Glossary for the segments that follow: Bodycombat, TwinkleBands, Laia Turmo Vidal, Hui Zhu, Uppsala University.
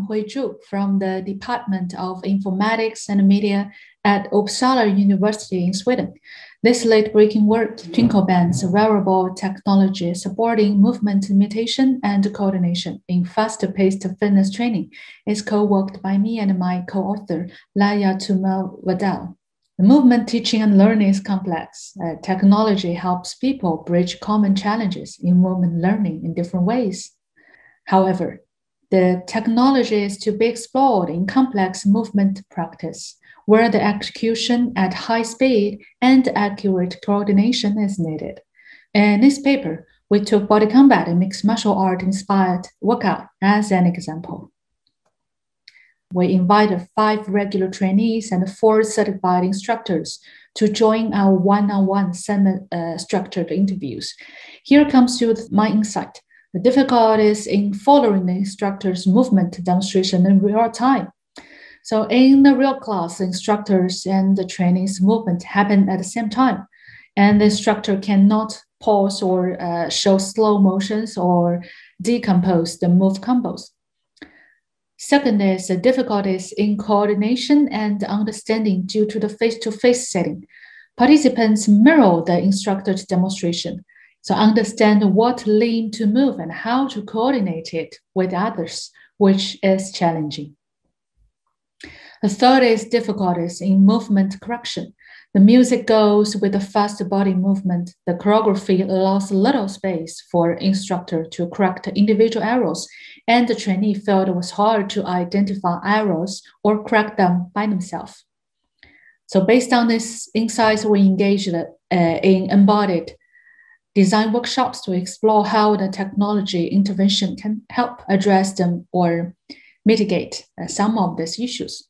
am Hui Zhu from the Department of Informatics and Media at Uppsala University in Sweden. This late-breaking work, TwinkleBands, wearable technology supporting movement imitation and coordination in fast-paced fitness training, is co-worked by me and my co-author, Laia Turmo Vidal. The movement teaching and learning is complex. Technology helps people bridge common challenges in movement learning in different ways. However, the technology is to be explored in complex movement practice, where the execution at high speed and accurate coordination is needed. In this paper, we took Bodycombat and mixed martial art-inspired workout as an example. We invited 5 regular trainees and 4 certified instructors to join our one-on-one structured interviews. Here comes with my insight. The difficulties in following the instructor's movement demonstration in real time. So in the real class, instructors and the trainees' movement happen at the same time, and the instructor cannot pause or show slow motions or decompose the move combos. Second is the difficulties in coordination and understanding due to the face-to-face setting. Participants mirror the instructor's demonstration, so understand what limb to move and how to coordinate it with others, which is challenging. The third is difficulties in movement correction. The music goes with the fast body movement. The choreography allows little space for instructor to correct individual errors, and the trainee felt it was hard to identify errors or correct them by themselves. So based on this insights, we engaged in embodied design workshops to explore how the technology intervention can help address them or mitigate some of these issues.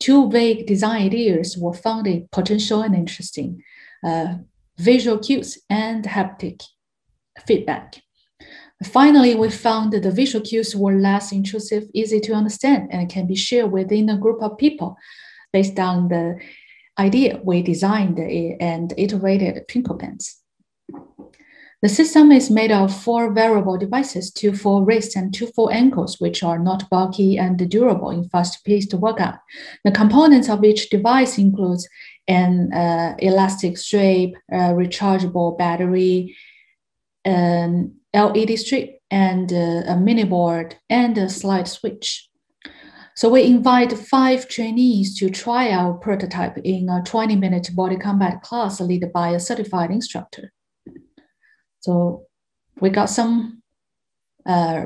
2 vague design ideas were found potential and interesting: visual cues and haptic feedback. Finally, we found that the visual cues were less intrusive, easy to understand, and can be shared within a group of people. Based on the idea, we designed and iterated TwinkleBands. The system is made of 4 wearable devices, 2 for wrists and 2 for ankles, which are not bulky and durable in fast-paced workout. The components of each device includes an elastic strap, rechargeable battery, an LED strip, and a mini board, and a slide switch. So we invite 5 trainees to try our prototype in a 20-minute Bodycombat class led by a certified instructor. So we got some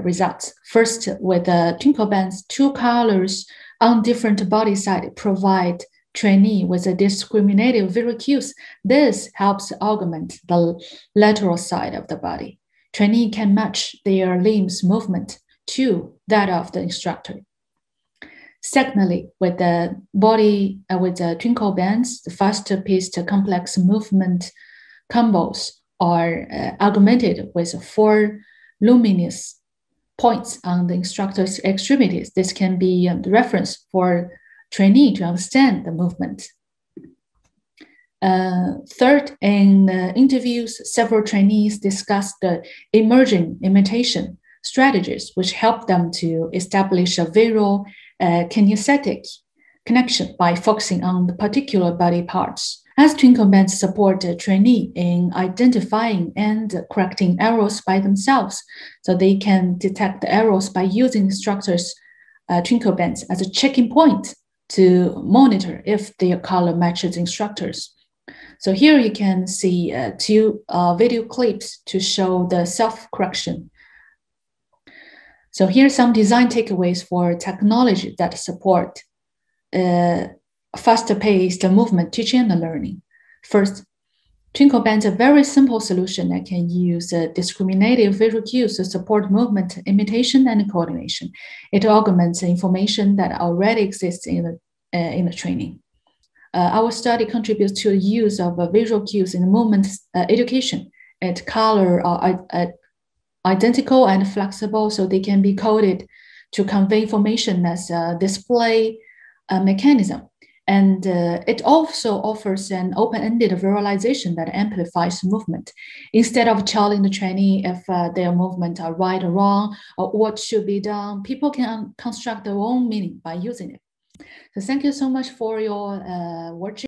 results. First, with the TwinkleBands, 2 colors on different body side provide trainee with a discriminative visual cues. This helps augment the lateral side of the body. Trainee can match their limbs movement to that of the instructor. Secondly, with the TwinkleBands, the fast-paced complex movement combos are augmented with 4 luminous points on the instructor's extremities. This can be the reference for trainee to understand the movement. Third, in interviews, several trainees discussed the emerging imitation strategies, which help them to establish a visual kinesthetic connection by focusing on the particular body parts. As TwinkleBands support a trainee in identifying and correcting errors by themselves, so they can detect the errors by using instructors' TwinkleBands as a checking point to monitor if their color matches instructors. So here you can see 2 video clips to show the self-correction. So here are some design takeaways for technology that support faster-paced movement teaching and learning. First, TwinkleBands is a very simple solution that can use discriminative visual cues to support movement imitation and coordination. It augments information that already exists in the training. Our study contributes to the use of visual cues in movement education. Its color are identical and flexible, so they can be coded to convey information as a display mechanism. And it also offers an open-ended verbalization that amplifies movement. Instead of telling the trainee if their movement are right or wrong, or what should be done, people can construct their own meaning by using it. So thank you so much for your watching.